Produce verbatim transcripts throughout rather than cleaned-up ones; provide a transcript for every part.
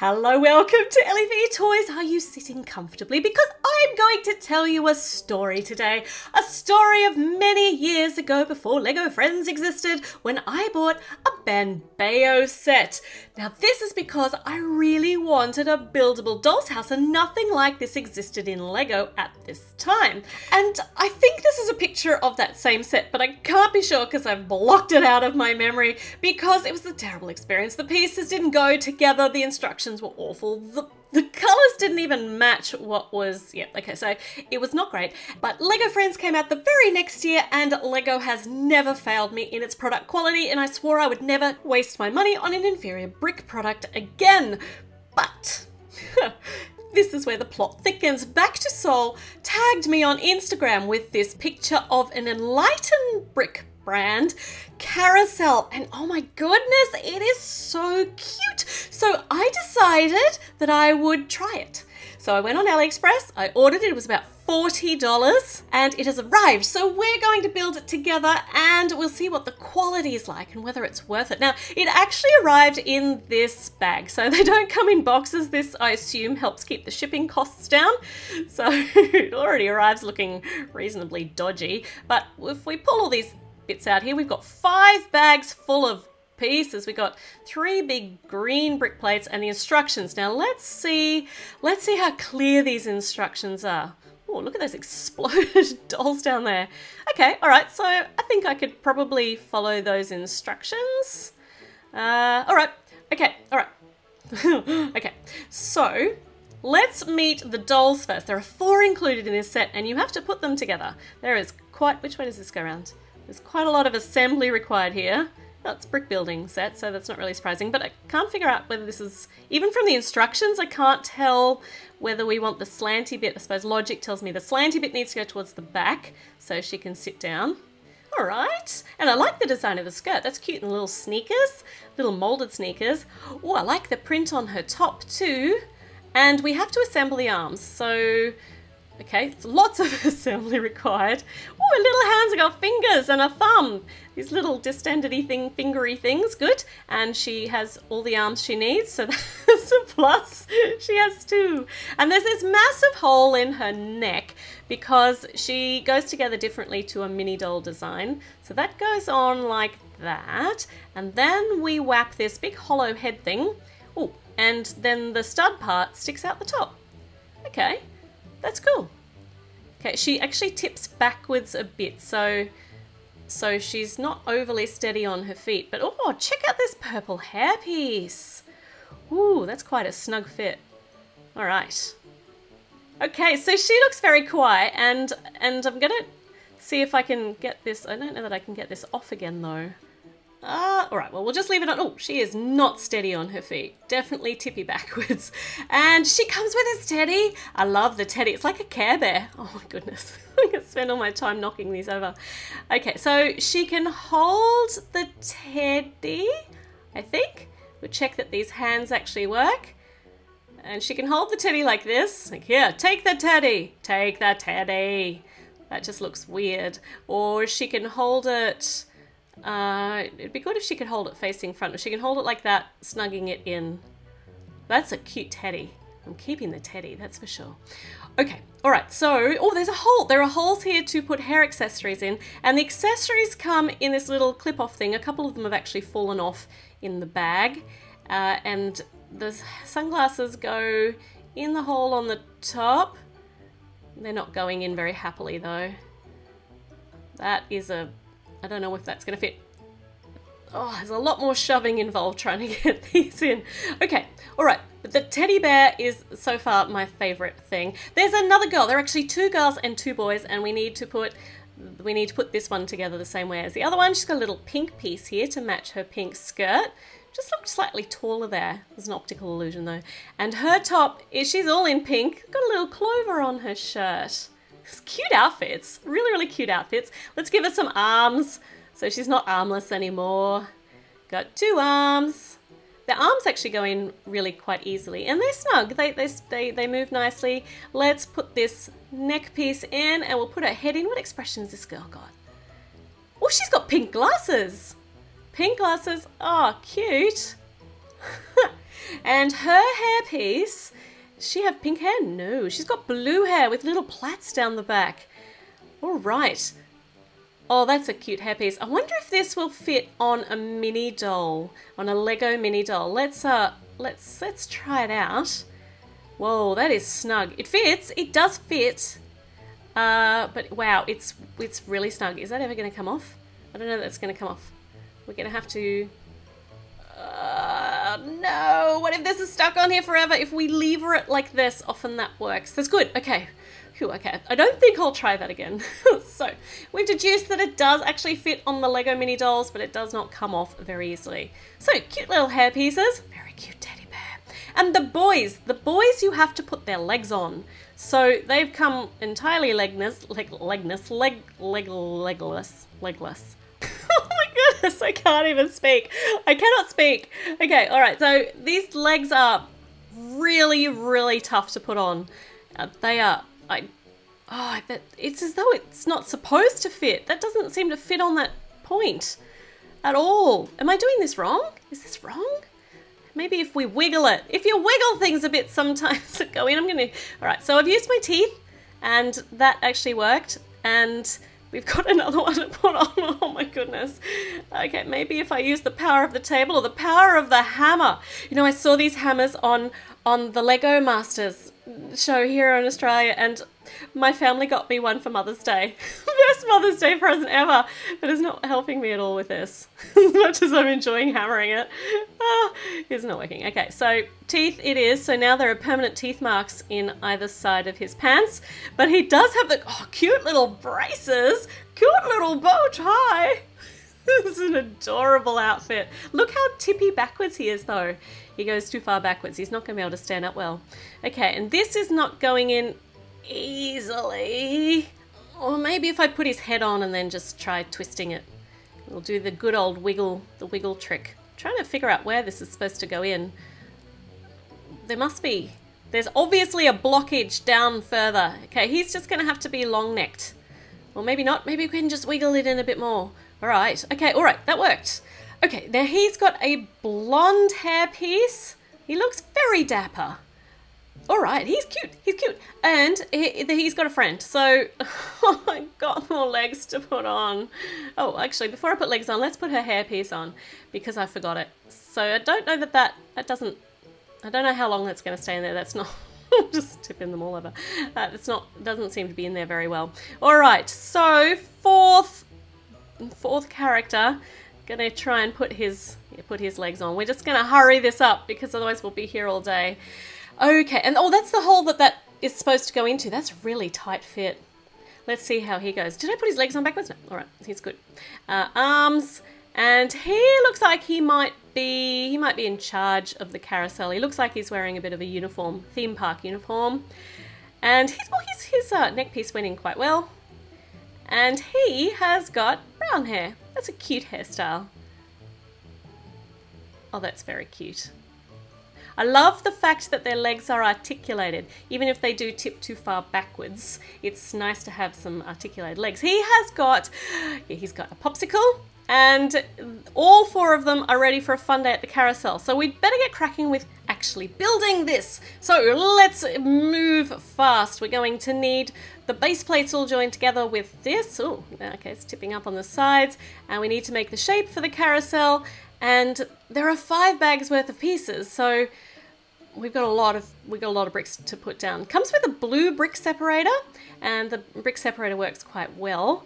Hello, welcome to L E V Toys. Are you sitting comfortably? Because I'm going to tell you a story today. A story of many years ago before Lego Friends existed when I bought a Banbeo set. Now this is because I really wanted a buildable doll's house and nothing like this existed in Lego at this time. And I think this is a picture of that same set, but I can't be sure because I've blocked it out of my memory because it was a terrible experience. The pieces didn't go together, the instructions were awful. The, the colours didn't even match what was, yeah, okay, so it was not great. But Lego Friends came out the very next year and Lego has never failed me in its product quality, and I swore I would never waste my money on an inferior brick product again. But this is where the plot thickens. BacktoSeoul tagged me on Instagram with this picture of an Enlighten Brick brand carousel, and oh my goodness, it is so cute. So I decided that I would try it. So I went on AliExpress, I ordered it, it was about forty dollars, and it has arrived. So we're going to build it together and we'll see what the quality is like and whether it's worth it. Now, it actually arrived in this bag, so they don't come in boxes. This, I assume, helps keep the shipping costs down. So it already arrives looking reasonably dodgy, but if we pull all these bits out here, we've got five bags full of pieces. We've got three big green brick plates and the instructions. Now let's see, let's see how clear these instructions are. Oh, look at those exploded dolls down there. Okay, all right, so I think I could probably follow those instructions. Uh, all right, okay, all right. Okay, so let's meet the dolls first. There are four included in this set and you have to put them together. There is quite, which way does this go around? There's quite a lot of assembly required here. That's brick building set, so that's not really surprising, but I can't figure out whether this is, even from the instructions, I can't tell whether we want the slanty bit. I suppose logic tells me the slanty bit needs to go towards the back so she can sit down. All right, and I like the design of the skirt. That's cute, and little sneakers, little molded sneakers. Oh, I like the print on her top too. And we have to assemble the arms, so okay, it's lots of assembly required. Oh, her little hands have got fingers and a thumb. These little distended-y thing, fingery things, good. And she has all the arms she needs, so that's a plus. She has two. And there's this massive hole in her neck because she goes together differently to a mini doll design. So that goes on like that. And then we whack this big hollow head thing. Oh, and then the stud part sticks out the top. Okay. That's cool. Okay, she actually tips backwards a bit, so so she's not overly steady on her feet. But oh, check out this purple hairpiece. Ooh, that's quite a snug fit. All right. Okay, so she looks very quiet, and and I'm gonna see if I can get this. I don't know that I can get this off again though. Uh, all right, well, we'll just leave it on. Oh, she is not steady on her feet. Definitely tippy backwards. And she comes with this teddy. I love the teddy. It's like a Care Bear. Oh my goodness. I'm going to spend all my time knocking these over. Okay, so she can hold the teddy, I think. We'll check that these hands actually work. And she can hold the teddy like this. Like, here, take the teddy. Take the teddy. That just looks weird. Or she can hold it. Uh, it'd be good if she could hold it facing front. If she can hold it like that, snugging it in. That's a cute teddy. I'm keeping the teddy, that's for sure. Okay, all right, so, oh, there's a hole. There are holes here to put hair accessories in, and the accessories come in this little clip-off thing. A couple of them have actually fallen off in the bag, uh, and the sunglasses go in the hole on the top. They're not going in very happily, though. That is a I don't know if that's going to fit. Oh, there's a lot more shoving involved trying to get these in. Okay, all right. But the teddy bear is so far my favorite thing. There's another girl. There are actually two girls and two boys, and we need to put we need to put this one together the same way as the other one. She's got a little pink piece here to match her pink skirt. Just looked slightly taller there. It was an optical illusion though. And her top is she's all in pink. Got a little clover on her shirt. Cute outfits, really, really cute outfits. Let's give her some arms. So she's not armless anymore. Got two arms. The arms actually go in really quite easily and they're snug. They, they, they, they move nicely. Let's put this neck piece in and we'll put her head in. What expression has this girl got? Oh, she's got pink glasses. Pink glasses, oh, cute. And her hairpiece, she have pink hair? No, she's got blue hair with little plaits down the back. All right. Oh, that's a cute hairpiece. I wonder if this will fit on a mini doll, on a Lego mini doll. Let's uh, let's let's try it out. Whoa, that is snug. It fits. It does fit. Uh, but wow, it's it's really snug. Is that ever going to come off? I don't know if that's going to come off. We're going to have to. Uh, no. What if this is stuck on here forever? If we lever it like this, often that works. That's good. Okay. Okay, I don't think I'll try that again. So we've deduced that it does actually fit on the Lego mini dolls, but it does not come off very easily. So cute little hair pieces, very cute teddy bear. And the boys, the boys you have to put their legs on. So they've come entirely legless, leg, legless, leg, leg, legless, legless. Oh my goodness, I can't even speak. I cannot speak. Okay, all right, so these legs are really, really tough to put on. Uh, they are. I, oh, I bet it's as though it's not supposed to fit. That doesn't seem to fit on that point at all. Am I doing this wrong? Is this wrong? Maybe if we wiggle it. If you wiggle things a bit sometimes, go in, I'm going to... All right, so I've used my teeth and that actually worked. And we've got another one to put on. Oh my goodness. Okay, maybe if I use the power of the table or the power of the hammer. You know, I saw these hammers on, on the Lego Masters show here in Australia, and my family got me one for Mother's Day. Best Mother's Day present ever, but it's not helping me at all with this. As much as I'm enjoying hammering it, oh, it's not working. Okay, so teeth it is. So now there are permanent teeth marks in either side of his pants, but he does have the oh, cute little braces, cute little bow tie. This is an adorable outfit. Look how tippy backwards he is though. He goes too far backwards. He's not going to be able to stand up well. Okay, and this is not going in easily. Or maybe if I put his head on and then just try twisting it. We'll do the good old wiggle, the wiggle trick. I'm trying to figure out where this is supposed to go in. There must be. There's obviously a blockage down further. Okay, he's just going to have to be long-necked. Or maybe not. Maybe we can just wiggle it in a bit more. All right. Okay, all right. That worked. Okay, now he's got a blonde hair piece. He looks very dapper. All right, he's cute, he's cute. And he, he's got a friend, so oh, I've got more legs to put on. Oh, actually, before I put legs on, let's put her hair piece on because I forgot it. So I don't know that that, that doesn't, I don't know how long that's gonna stay in there. That's not, just tipping them all over. Uh, it's not, doesn't seem to be in there very well. All right, so fourth, fourth character. Gonna try and put his put his legs on. We're just gonna hurry this up because otherwise we'll be here all day. Okay, and oh, that's the hole that that is supposed to go into. That's a really tight fit. Let's see how he goes. Did I put his legs on backwards? No. All right, he's good. Uh, arms, and he looks like he might be he might be in charge of the carousel. He looks like he's wearing a bit of a uniform, theme park uniform. And his oh, his, his uh, neck piece went in quite well. And he has got brown hair. That's a cute hairstyle. Oh, that's very cute. I love the fact that their legs are articulated. Even if they do tip too far backwards, it's nice to have some articulated legs. He has got, yeah, he's got a popsicle, and all four of them are ready for a fun day at the carousel. So we'd better get cracking with actually building this. So let's move fast. We're going to need the base plates all joined together with this. Oh, okay, it's tipping up on the sides. And we need to make the shape for the carousel. And there are five bags worth of pieces. So we've got a lot of we've got a lot of bricks to put down. Comes with a blue brick separator, and the brick separator works quite well.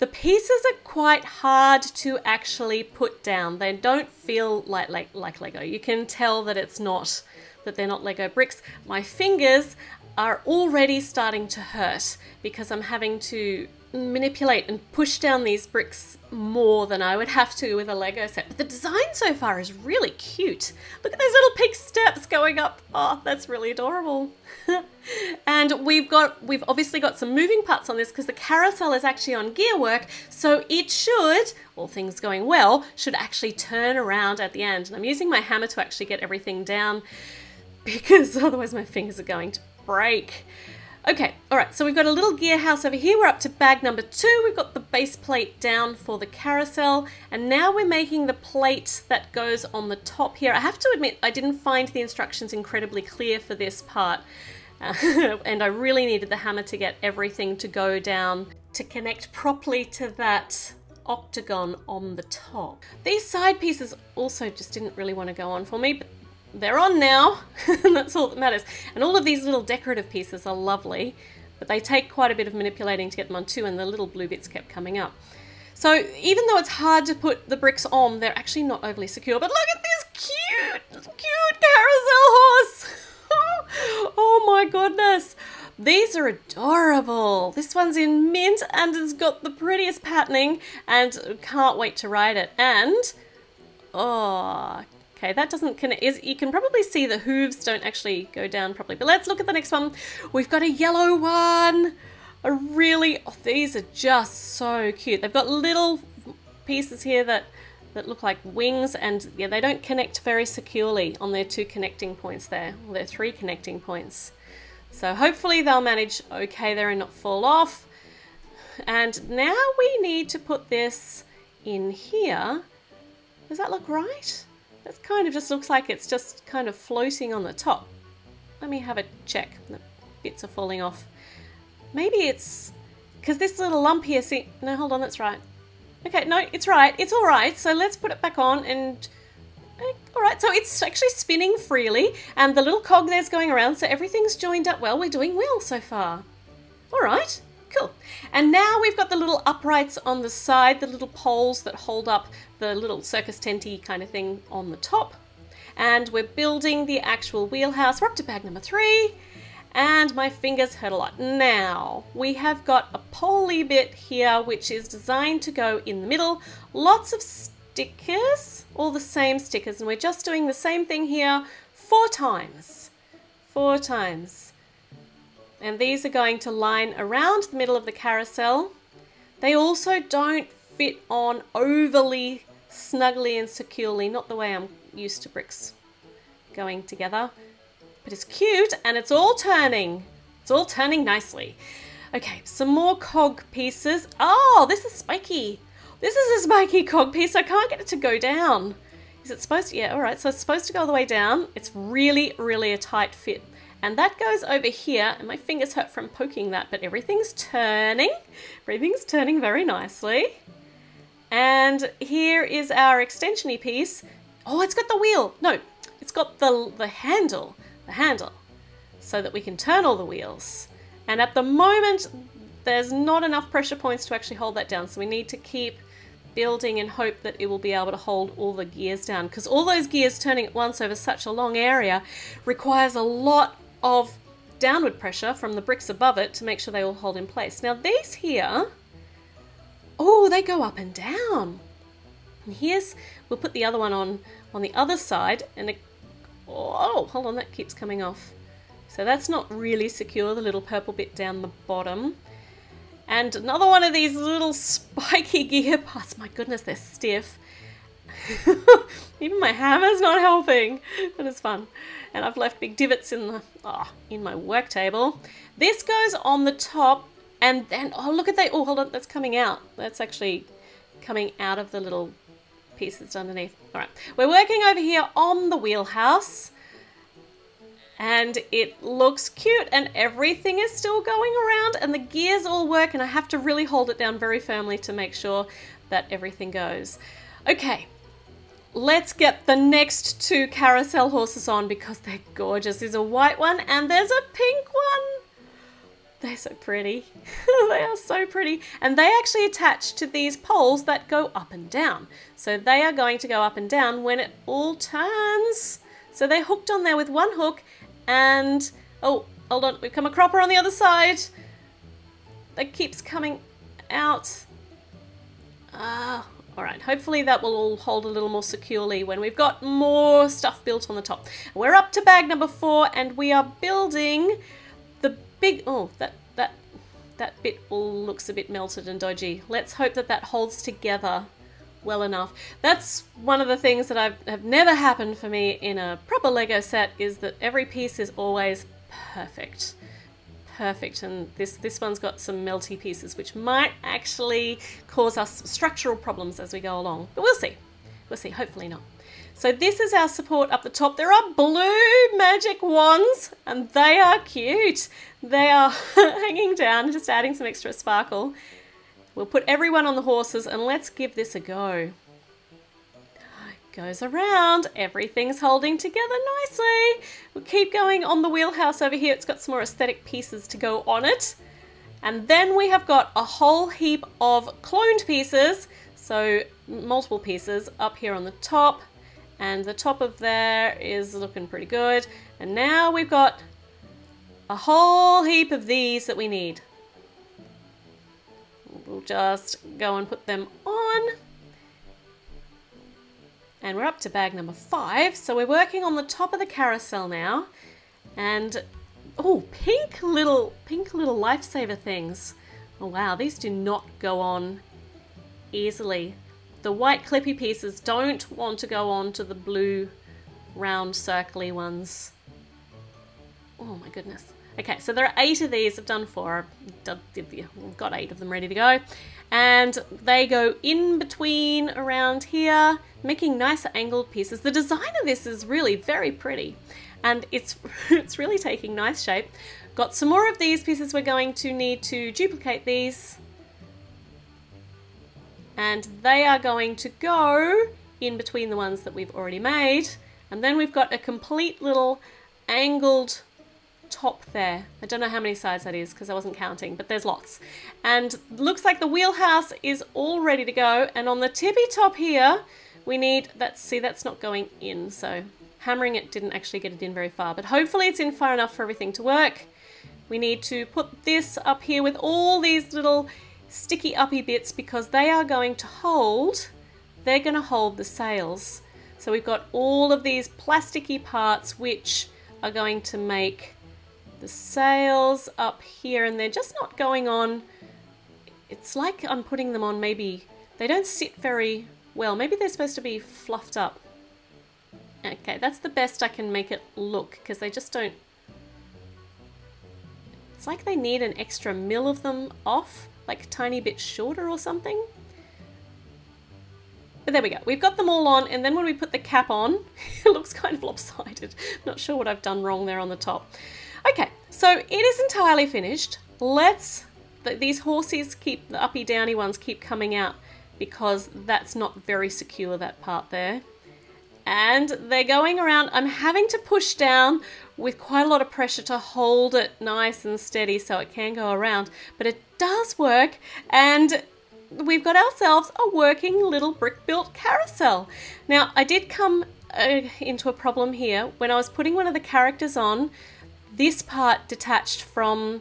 The pieces are quite hard to actually put down. They don't feel like, like like Lego. You can tell that it's not, that they're not Lego bricks. My fingers are already starting to hurt because I'm having to manipulate and push down these bricks more than I would have to with a Lego set. But the design so far is really cute. Look at those little pink steps going up. Oh, that's really adorable. And we've got, we've obviously got some moving parts on this because the carousel is actually on gear work. So it should, all things going well, should actually turn around at the end. And I'm using my hammer to actually get everything down because otherwise my fingers are going to break. Okay, all right, so we've got a little gear house over here. We're up to bag number two. We've got the base plate down for the carousel, and now we're making the plate that goes on the top here. I have to admit, I didn't find the instructions incredibly clear for this part, uh, and I really needed the hammer to get everything to go down to connect properly to that octagon on the top. These side pieces also just didn't really want to go on for me, but they're on now, and that's all that matters. And all of these little decorative pieces are lovely, but they take quite a bit of manipulating to get them on too, and the little blue bits kept coming up. So even though it's hard to put the bricks on, they're actually not overly secure. But look at this cute, cute carousel horse. Oh my goodness. These are adorable. This one's in mint, and it's got the prettiest patterning, and can't wait to ride it. And, oh, okay, that doesn't connect. Is, you can probably see the hooves don't actually go down properly. But let's look at the next one. We've got a yellow one. A really, oh, these are just so cute. They've got little pieces here that, that look like wings, and yeah, they don't connect very securely on their two connecting points there, or their three connecting points. So hopefully they'll manage okay there and not fall off. And now we need to put this in here. Does that look right? That kind of just looks like it's just kind of floating on the top. Let me have a check. The bits are falling off. Maybe it's because this little lump here, see, no, hold on, that's right. Okay, no, it's right. It's all right. So let's put it back on, and all right, so it's actually spinning freely, and the little cog there's going around, so everything's joined up well. We're doing well so far. All right, cool. And now we've got the little uprights on the side, the little poles that hold up the little circus tenty kind of thing on the top. And we're building the actual wheelhouse. We're up to bag number three, and my fingers hurt a lot. Now, we have got a poley bit here, which is designed to go in the middle. Lots of stickers, all the same stickers, and we're just doing the same thing here four times, four times. And these are going to line around the middle of the carousel. They also don't fit on overly snugly and securely, not the way I'm used to bricks going together, but it's cute, and it's all turning, it's all turning nicely. Okay, some more cog pieces. Oh, this is spiky. This is a spiky cog piece. I can't get it to go down. Is it supposed to? Yeah, all right, so it's supposed to go all the way down. It's really, really a tight fit. And that goes over here, and my fingers hurt from poking that, but everything's turning. Everything's turning very nicely. And here is our extension-y piece. Oh, it's got the wheel. No, it's got the, the handle, the handle, so that we can turn all the wheels. And at the moment, there's not enough pressure points to actually hold that down, so we need to keep building and hope that it will be able to hold all the gears down, because all those gears turning at once over such a long area requires a lot of downward pressure from the bricks above it to make sure they all hold in place. Now these here, oh, they go up and down. And here's, we'll put the other one on on the other side, and it, oh, hold on, that keeps coming off. So that's not really secure, the little purple bit down the bottom. And another one of these little spiky gear parts. My goodness, they're stiff. Even my hammer's not helping. That is fun. And I've left big divots in the oh, in my work table. This goes on the top, and then oh look at that. Oh, hold on, that's coming out. That's actually coming out of the little pieces underneath. All right, we're working over here on the wheelhouse, and it looks cute, and everything is still going around, and the gears all work, and I have to really hold it down very firmly to make sure that everything goes. Okay, let's get the next two carousel horses on because they're gorgeous. There's a white one and there's a pink one. They're so pretty. They are so pretty. And they actually attach to these poles that go up and down. So they are going to go up and down when it all turns. So they're hooked on there with one hook, and oh, hold on, we've come a cropper on the other side. That keeps coming out. Ah, all right, hopefully that will all hold a little more securely when we've got more stuff built on the top. We're up to bag number four, and we are building the big, oh, that, that, that bit all looks a bit melted and dodgy. Let's hope that that holds together well enough. That's one of the things that I've have never happened for me in a proper Lego set, is that every piece is always perfect. perfect. And this this one's got some melty pieces, which might actually cause us some structural problems as we go along, but we'll see. We'll see, hopefully not. So this is our support up the top. There are blue magic wands, and they are cute. They are hanging down, just adding some extra sparkle. We'll put everyone on the horses and let's give this a go. It goes around, everything's holding together nicely. We'll keep going on the wheelhouse over here. It's got some more aesthetic pieces to go on it. And then we have got a whole heap of cloned pieces. So multiple pieces up here on the top, and the top of there is looking pretty good. And now we've got a whole heap of these that we need. We'll just go and put them on. And we're up to bag number five. So we're working on the top of the carousel now. And, oh, pink little, pink little lifesaver things. Oh wow, these do not go on easily. The white clippy pieces don't want to go on to the blue round circly ones. Oh my goodness. Okay, so there are eight of these. I've done four. I've got eight of them ready to go. And they go in between around here, making nicer angled pieces. The design of this is really very pretty. And it's, it's really taking nice shape. Got some more of these pieces. We're going to need to duplicate these. And they are going to go in between the ones that we've already made. And then we've got a complete little angled top there. I don't know how many sides that is because I wasn't counting, but there's lots. And looks like the wheelhouse is all ready to go. And on the tippy top here, we need, that's, see, that's not going in. So hammering it didn't actually get it in very far, but hopefully it's in far enough for everything to work. We need to put this up here with all these little sticky uppy bits because they are going to hold, they're going to hold the sails. So we've got all of these plasticky parts which are going to make the sails up here, and they're just not going on. It's like I'm putting them on, maybe they don't sit very well. Maybe they're supposed to be fluffed up. Okay, that's the best I can make it look because they just don't, it's like they need an extra mil of them off, like a tiny bit shorter or something. But there we go. We've got them all on, and then when we put the cap on, it looks kind of lopsided. Not sure what I've done wrong there on the top. Okay, so it is entirely finished. Let's, th these horses keep, the uppy downy ones keep coming out because that's not very secure, that part there. And they're going around. I'm having to push down with quite a lot of pressure to hold it nice and steady so it can go around, but it does work, and we've got ourselves a working little brick built carousel. Now I did come uh, into a problem here when I was putting one of the characters on. This part detached from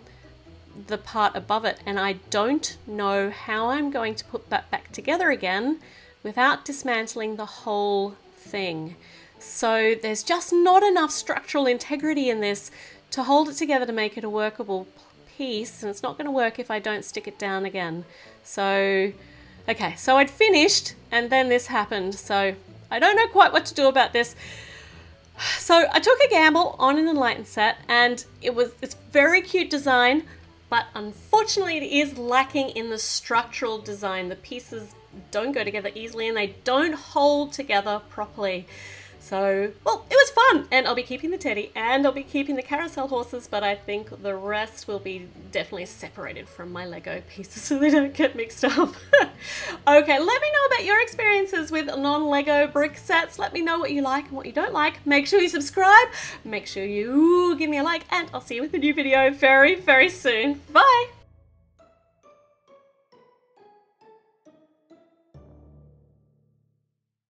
the part above it, and I don't know how I'm going to put that back together again without dismantling the whole thing. So there's just not enough structural integrity in this to hold it together to make it a workable piece, and it's not going to work if I don't stick it down again. So, okay, so I'd finished and then this happened, so I don't know quite what to do about this. So I took a gamble on an Enlighten set, and it was it's very cute design, but unfortunately it is lacking in the structural design. The pieces don't go together easily and they don't hold together properly. So, well, it was fun, and I'll be keeping the teddy and I'll be keeping the carousel horses, but I think the rest will be definitely separated from my Lego pieces so they don't get mixed up. Okay, let me know about your experiences with non-Lego brick sets. Let me know what you like and what you don't like. Make sure you subscribe, make sure you give me a like, and I'll see you with a new video very, very soon. Bye!